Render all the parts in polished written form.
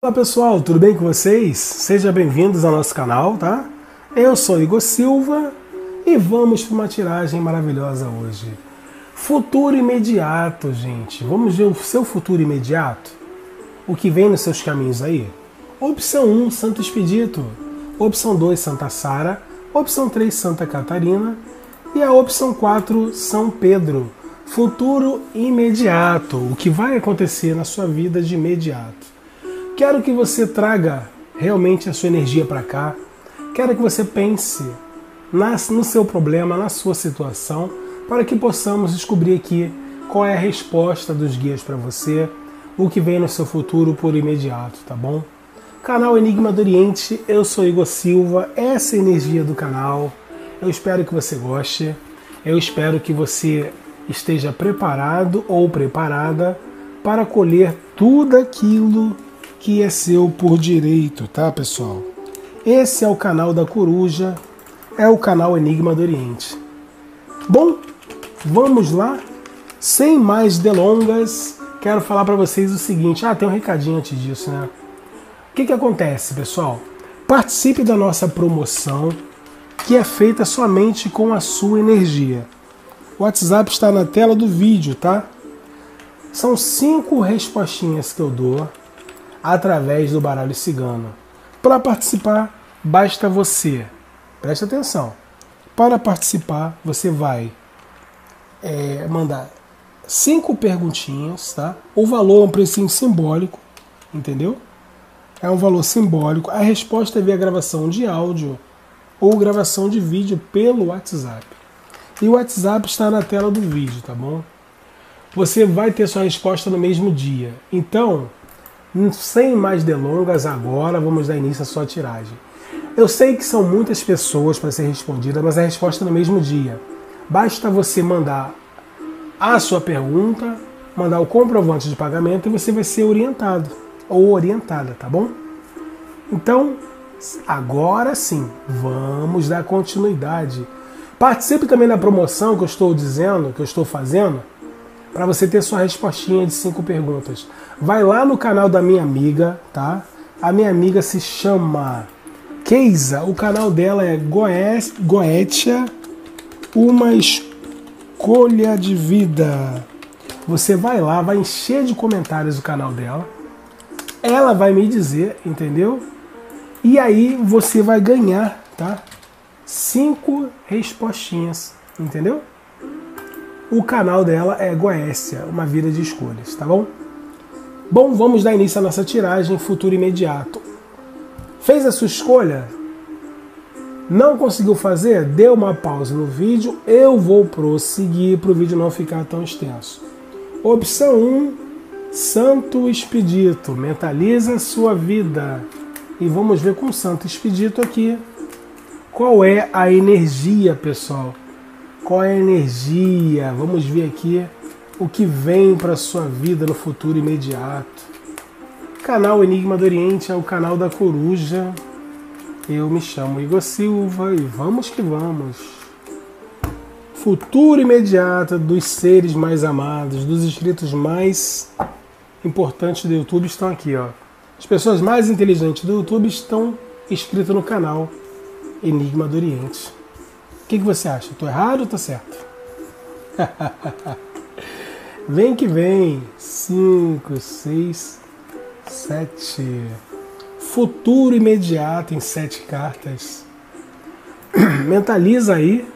Olá pessoal, tudo bem com vocês? Sejam bem-vindos ao nosso canal, tá? Eu sou Igor Silva e vamos para uma tiragem maravilhosa hoje. Futuro imediato, gente. Vamos ver o seu futuro imediato? O que vem nos seus caminhos aí? Opção 1, Santo Expedito. Opção 2, Santa Sara. Opção 3, Santa Catarina. E a opção 4, São Pedro. Futuro imediato. O que vai acontecer na sua vida de imediato. Quero que você traga realmente a sua energia para cá. Quero que você pense no seu problema, na sua situação, para que possamos descobrir aqui qual é a resposta dos guias para você, o que vem no seu futuro por imediato, tá bom? Canal Enigma do Oriente, eu sou Igor Silva, essa é a energia do canal. Eu espero que você goste, eu espero que você esteja preparado ou preparada para colher tudo aquilo que é seu por direito, tá pessoal? Esse é o canal da Coruja, é o canal Enigma do Oriente. Bom, vamos lá, sem mais delongas, quero falar para vocês o seguinte, tem um recadinho antes disso, né? O que que acontece, pessoal? Participe da nossa promoção, que é feita somente com a sua energia. O WhatsApp está na tela do vídeo, tá? São 5 respostinhas que eu dou através do baralho cigano. Para participar, basta você, preste atenção, para participar você vai mandar 5 perguntinhas, tá? O valor é um precinho simbólico, entendeu? É um valor simbólico, a resposta é via gravação de áudio ou gravação de vídeo pelo WhatsApp. E o WhatsApp está na tela do vídeo, tá bom? Você vai ter sua resposta no mesmo dia. Então, sem mais delongas, agora vamos dar início à sua tiragem. Eu sei que são muitas pessoas para ser respondida, mas a resposta é no mesmo dia. Basta você mandar a sua pergunta, mandar o comprovante de pagamento e você vai ser orientado ou orientada, tá bom? Então, agora sim, vamos dar continuidade. Participe também da promoção que eu estou dizendo, que eu estou fazendo, para você ter sua respostinha de 5 perguntas. Vai lá no canal da minha amiga, tá? A minha amiga se chama Keisa, o canal dela é Goetia Uma Escolha de Vida. Você vai lá, vai encher de comentários o canal dela, ela vai me dizer, entendeu? E aí você vai ganhar, tá? 5 respostinhas, entendeu? O canal dela é Goécia, Uma Vida de Escolhas, tá bom? Bom, vamos dar início à nossa tiragem, futuro imediato. Fez a sua escolha? Não conseguiu fazer? Deu uma pausa no vídeo, eu vou prosseguir para o vídeo não ficar tão extenso. Opção 1, Santo Expedito, mentaliza a sua vida. E vamos ver com o Santo Expedito aqui, qual é a energia, pessoal? Qual é a energia? Vamos ver aqui o que vem para sua vida no futuro imediato. Canal Enigma do Oriente é o canal da Coruja. Eu me chamo Igor Silva e vamos que vamos. Futuro imediato dos seres mais amados, dos inscritos mais importantes do YouTube estão aqui, ó. As pessoas mais inteligentes do YouTube estão inscritas no canal Enigma do Oriente. O que você acha? Tô errado ou tô certo? Vem que vem! 5, 6, 7. Futuro imediato em 7 cartas. Mentaliza aí.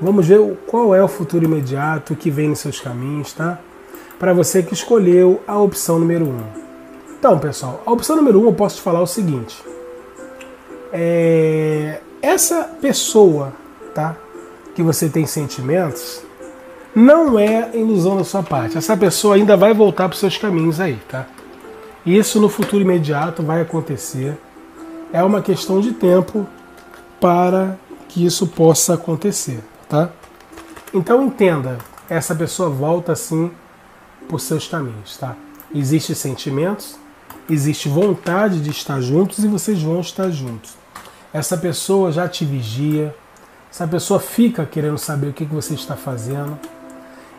Vamos ver qual é o futuro imediato que vem nos seus caminhos, tá? Para você que escolheu a opção número 1. Então, pessoal, a opção número 1 eu posso te falar o seguinte. Essa pessoa, tá? Que você tem sentimentos, não é ilusão da sua parte. Essa pessoa ainda vai voltar para os seus caminhos aí, tá? Isso no futuro imediato vai acontecer. É uma questão de tempo para que isso possa acontecer, tá? Então entenda, essa pessoa volta assim para os seus caminhos, tá? Existem sentimentos, existe vontade de estar juntos e vocês vão estar juntos. Essa pessoa já te vigia, essa pessoa fica querendo saber o que você está fazendo.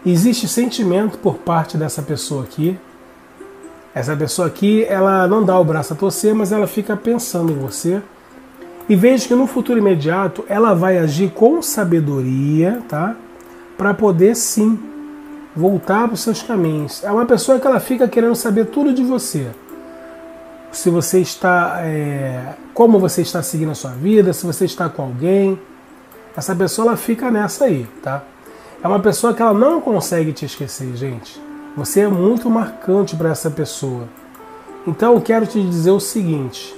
Existe sentimento por parte dessa pessoa aqui. Essa pessoa aqui, ela não dá o braço a torcer, mas ela fica pensando em você. E veja que no futuro imediato ela vai agir com sabedoria, tá? Para poder sim voltar para os seus caminhos. É uma pessoa que ela fica querendo saber tudo de você. Se você está, como você está seguindo a sua vida, se você está com alguém. Essa pessoa, ela fica nessa aí, tá? É uma pessoa que ela não consegue te esquecer, gente. Você é muito marcante para essa pessoa. Então eu quero te dizer o seguinte.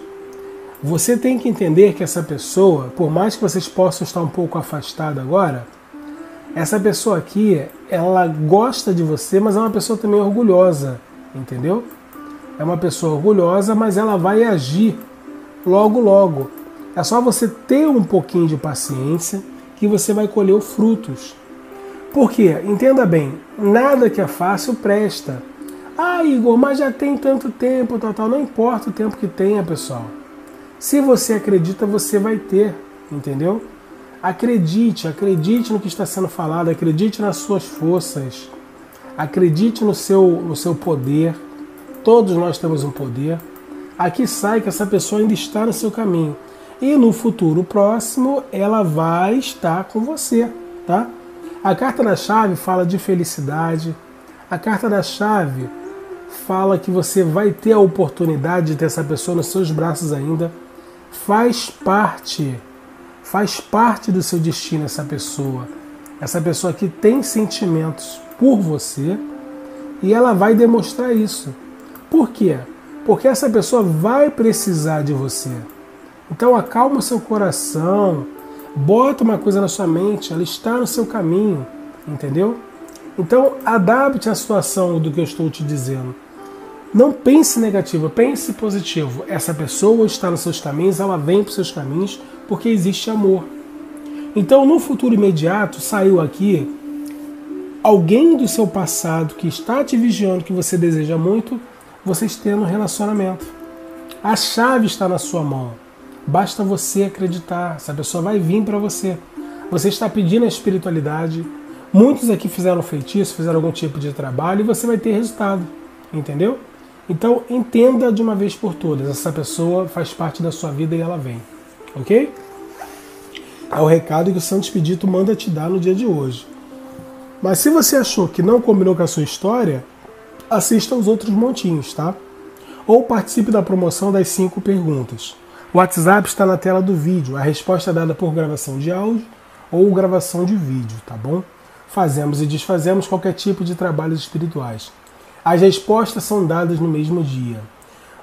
Você tem que entender que essa pessoa, por mais que vocês possam estar um pouco afastados agora, essa pessoa aqui, ela gosta de você, mas é uma pessoa também orgulhosa, entendeu? É uma pessoa orgulhosa, mas ela vai agir logo, logo. É só você ter um pouquinho de paciência que você vai colher os frutos. Por quê? Entenda bem, nada que é fácil presta. Ah, Igor, mas já tem tanto tempo, tal, tal. Não importa o tempo que tenha, pessoal. Se você acredita, você vai ter, entendeu? Acredite, acredite no que está sendo falado, acredite nas suas forças, acredite no seu poder. Todos nós temos um poder. Aqui sai que essa pessoa ainda está no seu caminho. E no futuro próximo, ela vai estar com você, tá? A carta da chave fala de felicidade. A carta da chave fala que você vai ter a oportunidade de ter essa pessoa nos seus braços ainda. Faz parte do seu destino essa pessoa. Essa pessoa aqui tem sentimentos por você e ela vai demonstrar isso. Por quê? Porque essa pessoa vai precisar de você. Então acalma o seu coração, bota uma coisa na sua mente, ela está no seu caminho, entendeu? Então adapte a situação do que eu estou te dizendo. Não pense negativo, pense positivo. Essa pessoa está nos seus caminhos, ela vem para os seus caminhos porque existe amor. Então no futuro imediato saiu aqui alguém do seu passado que está te vigiando, que você deseja muito, vocês tendo um relacionamento. A chave está na sua mão. Basta você acreditar, essa pessoa vai vir para você. Você está pedindo a espiritualidade. Muitos aqui fizeram feitiço, fizeram algum tipo de trabalho e você vai ter resultado, entendeu? Então entenda de uma vez por todas, essa pessoa faz parte da sua vida e ela vem, ok? É o recado que o Santo Expedito manda te dar no dia de hoje. Mas se você achou que não combinou com a sua história, assista aos outros montinhos, tá? Ou participe da promoção das 5 perguntas. O WhatsApp está na tela do vídeo, a resposta é dada por gravação de áudio ou gravação de vídeo, tá bom? Fazemos e desfazemos qualquer tipo de trabalhos espirituais. As respostas são dadas no mesmo dia.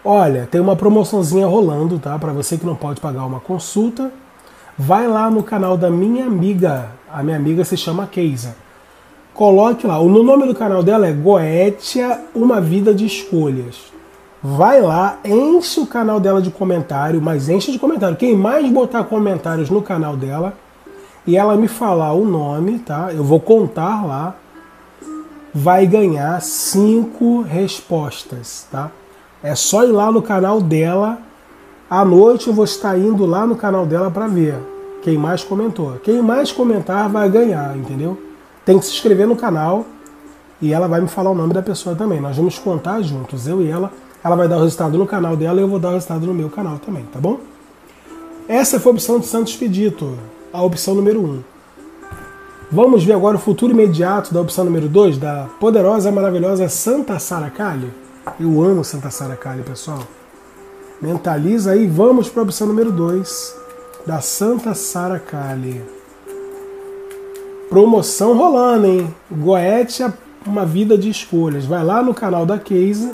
Olha, tem uma promoçãozinha rolando, tá? Para você que não pode pagar uma consulta, vai lá no canal da minha amiga. A minha amiga se chama Keisa. Coloque lá, o nome do canal dela é Goetia Uma Vida de Escolhas. Vai lá, enche o canal dela de comentário, mas enche de comentário. Quem mais botar comentários no canal dela e ela me falar o nome, tá? Eu vou contar lá. Vai ganhar 5 respostas, tá? É só ir lá no canal dela. À noite eu vou estar indo lá no canal dela para ver quem mais comentou. Quem mais comentar vai ganhar, entendeu? Tem que se inscrever no canal e ela vai me falar o nome da pessoa também. Nós vamos contar juntos, eu e ela. Ela vai dar o resultado no canal dela e eu vou dar o resultado no meu canal também, tá bom? Essa foi a opção do Santo Expedito, a opção número 1. Vamos ver agora o futuro imediato da opção número 2, da poderosa, maravilhosa Santa Sara Kali. Eu amo Santa Sara Kali, pessoal. Mentaliza aí, vamos para a opção número 2, da Santa Sara Kali. Promoção rolando, hein? Goetia, uma vida de escolhas. Vai lá no canal da Keisa.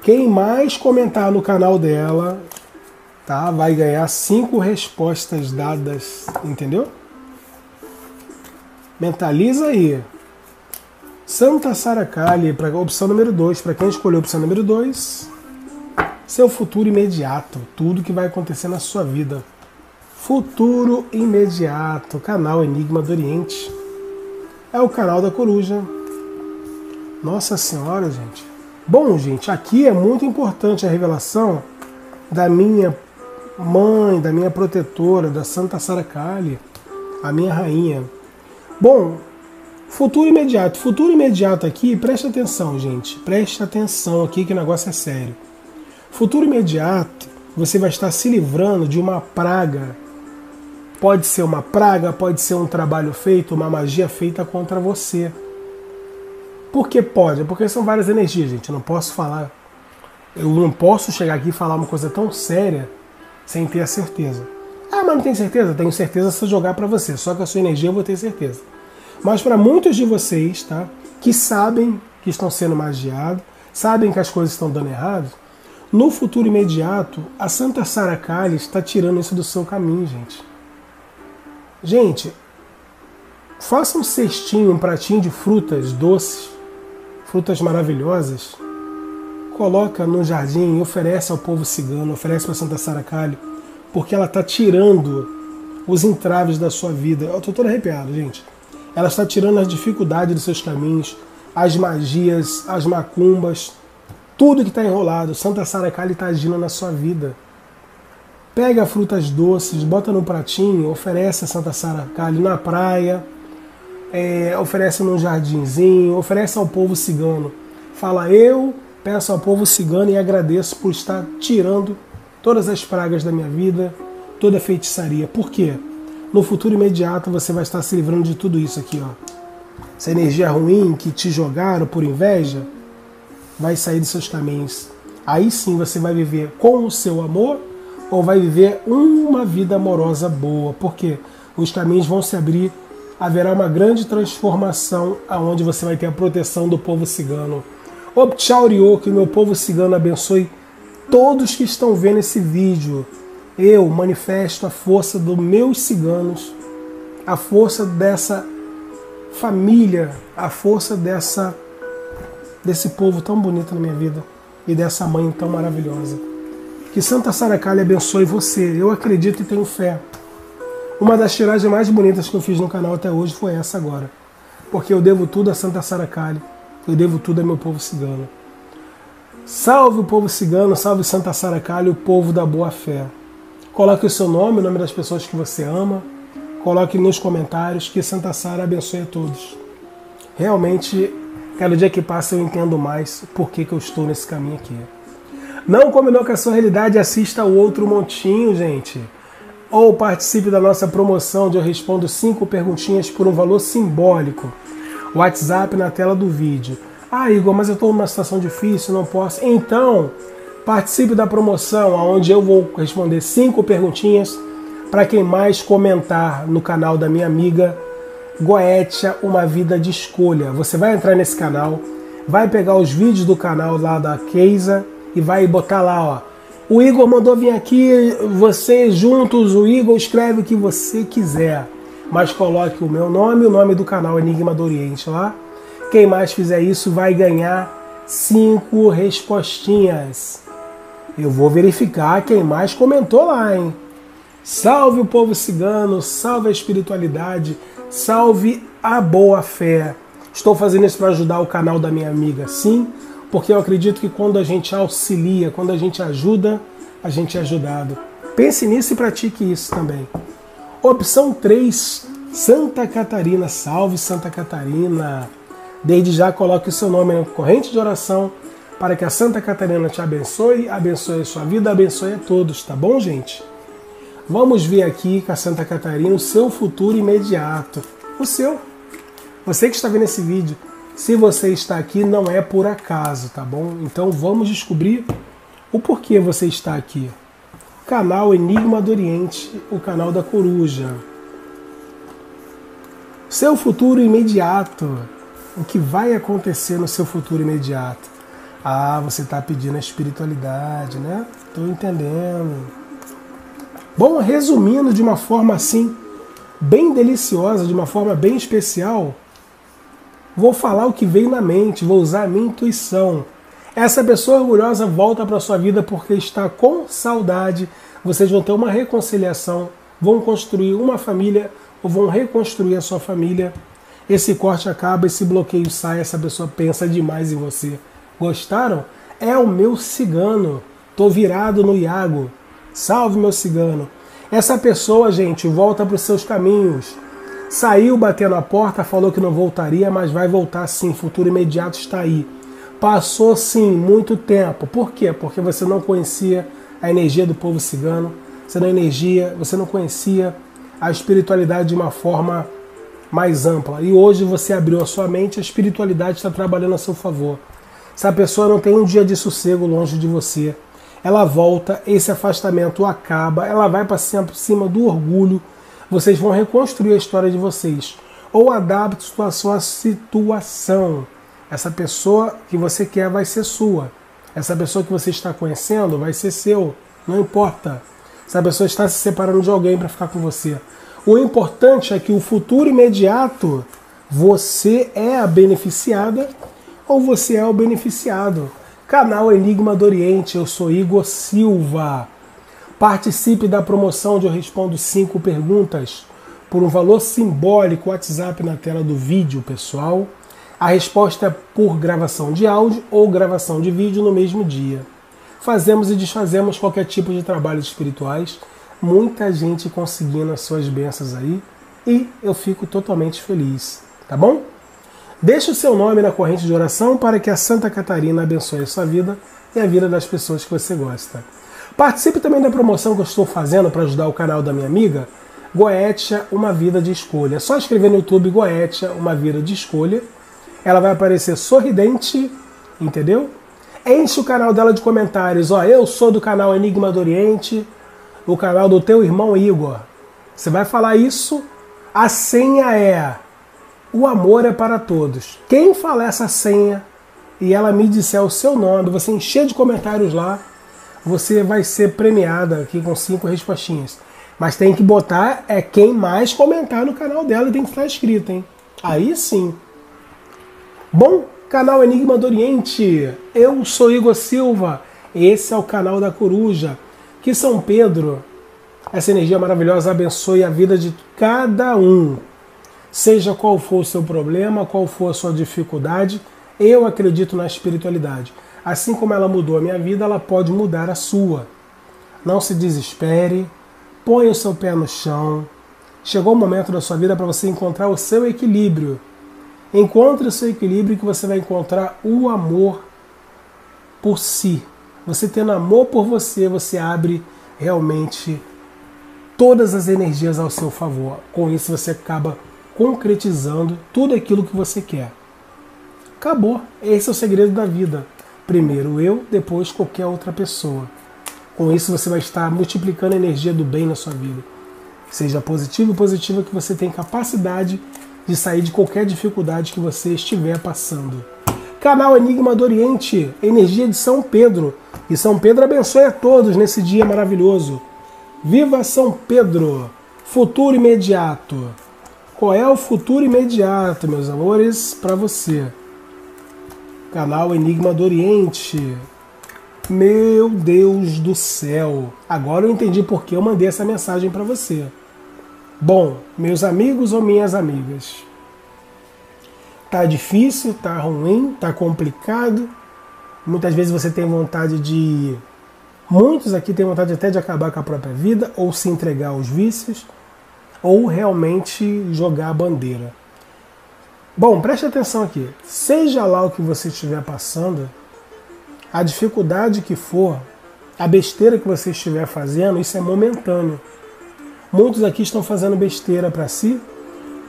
Quem mais comentar no canal dela, tá, vai ganhar 5 respostas dadas, entendeu? Mentaliza aí. Santa Sara Kali, para opção número 2, para quem escolheu a opção número 2, seu futuro imediato, tudo que vai acontecer na sua vida. Futuro imediato, canal Enigma do Oriente. É o canal da coruja. Nossa Senhora, gente. Bom, gente, aqui é muito importante a revelação da minha mãe, da minha protetora, da Santa Sara Kali, a minha rainha. Bom, Futuro imediato. Futuro imediato aqui, presta atenção, gente. Presta atenção aqui que o negócio é sério. Futuro imediato, você vai estar se livrando de uma praga. Pode ser uma praga, pode ser um trabalho feito, uma magia feita contra você. Por que pode? Porque são várias energias, gente. Eu não posso falar. Eu não posso chegar aqui e falar uma coisa tão séria sem ter a certeza. Ah, mas não tem certeza? Tenho certeza se eu jogar pra você. Só que a sua energia eu vou ter certeza. Mas para muitos de vocês, tá, que sabem que estão sendo magiados, sabem que as coisas estão dando errado, no futuro imediato, a Santa Sara Kali está tirando isso do seu caminho, gente. Gente, faça um cestinho, um pratinho de frutas doces, frutas maravilhosas, coloca no jardim e oferece ao povo cigano, oferece para a Santa Sara Kali, porque ela está tirando os entraves da sua vida. Eu estou todo arrepiado, gente. Ela está tirando as dificuldades dos seus caminhos, as magias, as macumbas, tudo que está enrolado. Santa Sara Kali está agindo na sua vida. Pega frutas doces, bota no pratinho, oferece a Santa Sara Kali na praia, oferece num jardinzinho, oferece ao povo cigano. Fala, eu peço ao povo cigano e agradeço por estar tirando todas as pragas da minha vida, toda a feitiçaria. Por quê? No futuro imediato você vai estar se livrando de tudo isso aqui, ó. Essa energia ruim que te jogaram por inveja vai sair dos seus caminhos. Aí sim você vai viver com o seu amor ou vai viver uma vida amorosa boa. Porque os caminhos vão se abrir, haverá uma grande transformação aonde você vai ter a proteção do povo cigano. Opchauriô, que o meu povo cigano abençoe todos que estão vendo esse vídeo. Eu manifesto a força dos meus ciganos, a força dessa família, a força desse povo tão bonito na minha vida e dessa mãe tão maravilhosa. Que Santa Sara Kali abençoe você. Eu acredito e tenho fé. Uma das tiragens mais bonitas que eu fiz no canal até hoje foi essa agora. Porque eu devo tudo a Santa Sara Kali, eu devo tudo ao meu povo cigano. Salve o povo cigano, salve Santa Sara Kali, o povo da boa fé. Coloque o seu nome, o nome das pessoas que você ama. Coloque nos comentários, que Santa Sara abençoe a todos. Realmente, cada dia que passa eu entendo mais por que eu estou nesse caminho aqui. Não combinou com a sua realidade? Assista o outro montinho, gente. Ou participe da nossa promoção, onde eu respondo 5 perguntinhas por um valor simbólico. WhatsApp na tela do vídeo. Ah, Igor, mas eu estou numa situação difícil, não posso. Então... participe da promoção, onde eu vou responder 5 perguntinhas para quem mais comentar no canal da minha amiga Goetia Uma Vida de Escolha. Você vai entrar nesse canal, vai pegar os vídeos do canal lá da Keisa e vai botar lá, ó. O Igor mandou vir aqui, você juntos, o Igor escreve o que você quiser. Mas coloque o meu nome e o nome do canal Enigma do Oriente lá. Quem mais fizer isso vai ganhar 5 respostinhas. Eu vou verificar quem mais comentou lá, hein? Salve o povo cigano, salve a espiritualidade, salve a boa fé. Estou fazendo isso para ajudar o canal da minha amiga, sim, porque eu acredito que quando a gente auxilia, quando a gente ajuda, a gente é ajudado. Pense nisso e pratique isso também. Opção 3, Santa Catarina. Salve Santa Catarina. Desde já coloque o seu nome na corrente de oração, para que a Santa Catarina te abençoe, abençoe a sua vida, abençoe a todos, tá bom, gente? Vamos ver aqui com a Santa Catarina o seu futuro imediato. O seu. Você que está vendo esse vídeo, se você está aqui, não é por acaso, tá bom? Então vamos descobrir o porquê você está aqui. Canal Enigma do Oriente, o canal da coruja. Seu futuro imediato. O que vai acontecer no seu futuro imediato? Ah, você está pedindo a espiritualidade, né? Estou entendendo. Bom, resumindo de uma forma assim, bem deliciosa, de uma forma bem especial, vou falar o que veio na mente, vou usar a minha intuição. Essa pessoa orgulhosa volta para a sua vida porque está com saudade, vocês vão ter uma reconciliação, vão construir uma família ou vão reconstruir a sua família. Esse corte acaba, esse bloqueio sai, essa pessoa pensa demais em você. Gostaram? É o meu cigano. Tô virado no Iago. Salve, meu cigano. Essa pessoa, gente, volta para os seus caminhos. Saiu batendo a porta, falou que não voltaria, mas vai voltar sim, futuro imediato está aí. Passou sim muito tempo. Por quê? Porque você não conhecia a energia do povo cigano, você não conhecia a espiritualidade de uma forma mais ampla. E hoje você abriu a sua mente, a espiritualidade está trabalhando a seu favor. Essa pessoa não tem um dia de sossego longe de você. Ela volta, esse afastamento acaba, ela vai para cima do orgulho. Vocês vão reconstruir a história de vocês. Ou adapte a sua situação. Essa pessoa que você quer vai ser sua. Essa pessoa que você está conhecendo vai ser seu. Não importa. Essa pessoa está se separando de alguém para ficar com você. O importante é que o futuro imediato, você é a beneficiada ou você é o beneficiado. Canal Enigma do Oriente, eu sou Igor Silva. Participe da promoção onde eu respondo 5 perguntas por um valor simbólico, WhatsApp na tela do vídeo, pessoal. A resposta é por gravação de áudio ou gravação de vídeo no mesmo dia. Fazemos e desfazemos qualquer tipo de trabalhos espirituais. Muita gente conseguindo as suas bênçãos aí e eu fico totalmente feliz, tá bom? Deixe o seu nome na corrente de oração para que a Santa Catarina abençoe a sua vida e a vida das pessoas que você gosta. Participe também da promoção que eu estou fazendo para ajudar o canal da minha amiga, Goetia Uma Vida de Escolha. É só escrever no YouTube Goetia Uma Vida de Escolha. Ela vai aparecer sorridente, entendeu? Enche o canal dela de comentários. Ó, eu sou do canal Enigma do Oriente, o canal do teu irmão Igor. Você vai falar isso, a senha é... O amor é para todos. Quem falar essa senha e ela me disser o seu nome, você encher de comentários lá, você vai ser premiada aqui com 5 respostinhas. Mas tem que botar é quem mais comentar no canal dela e tem que estar inscrito, hein? Aí sim. Bom, canal Enigma do Oriente. Eu sou Igor Silva. Esse é o canal da Coruja. Que São Pedro, essa energia maravilhosa, abençoe a vida de cada um. Seja qual for o seu problema, qual for a sua dificuldade, eu acredito na espiritualidade. Assim como ela mudou a minha vida, ela pode mudar a sua. Não se desespere, ponha o seu pé no chão. Chegou o momento da sua vida para você encontrar o seu equilíbrio. Encontre o seu equilíbrio que você vai encontrar o amor por si. Você tendo amor por você, você abre realmente todas as energias ao seu favor. Com isso você acaba concretizando tudo aquilo que você quer. Acabou. Esse é o segredo da vida. Primeiro eu, depois qualquer outra pessoa. Com isso você vai estar multiplicando a energia do bem na sua vida. Seja positivo e positiva, que você tem capacidade de sair de qualquer dificuldade que você estiver passando. Canal Enigma do Oriente, energia de São Pedro. E São Pedro abençoe a todos nesse dia maravilhoso. Viva São Pedro! Futuro imediato. Qual é o futuro imediato, meus amores, para você? Canal Enigma do Oriente. Meu Deus do céu. Agora eu entendi por que eu mandei essa mensagem para você. Bom, meus amigos ou minhas amigas, tá difícil, tá ruim, tá complicado. Muitas vezes você tem vontade de... Muitos aqui têm vontade até de acabar com a própria vida ou se entregar aos vícios, ou realmente jogar a bandeira. Bom, preste atenção aqui. Seja lá o que você estiver passando, a dificuldade que for, a besteira que você estiver fazendo, isso é momentâneo. Muitos aqui estão fazendo besteira para si,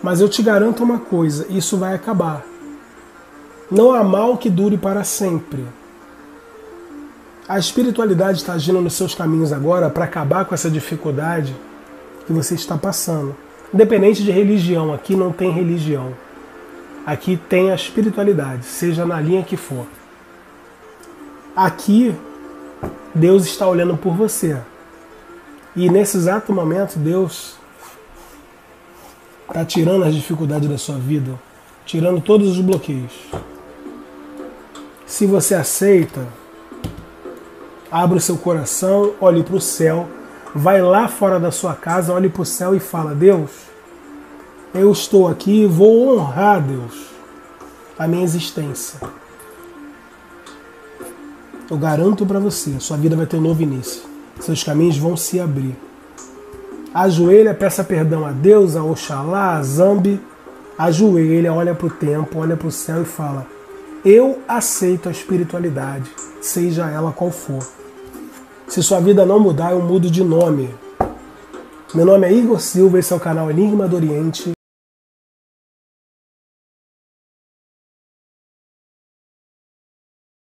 mas eu te garanto uma coisa, isso vai acabar. Não há mal que dure para sempre. A espiritualidade está agindo nos seus caminhos agora para acabar com essa dificuldade que você está passando. Independente de religião, aqui não tem religião. Aqui tem a espiritualidade, seja na linha que for. Aqui, Deus está olhando por você. E nesse exato momento, Deus está tirando as dificuldades da sua vida, tirando todos os bloqueios. Se você aceita, abre o seu coração, olhe para o céu. Vai lá fora da sua casa, olhe para o céu e fala: Deus, eu estou aqui, vou honrar, Deus, a minha existência. Eu garanto para você, sua vida vai ter um novo início. Seus caminhos vão se abrir. ajoelha, peça perdão a Deus, a Oxalá, a Zambi, ajoelha, olha para o tempo, olha para o céu e fala: eu aceito a espiritualidade, seja ela qual for. Se sua vida não mudar, eu mudo de nome. Meu nome é Igor Silva, esse é o canal Enigma do Oriente.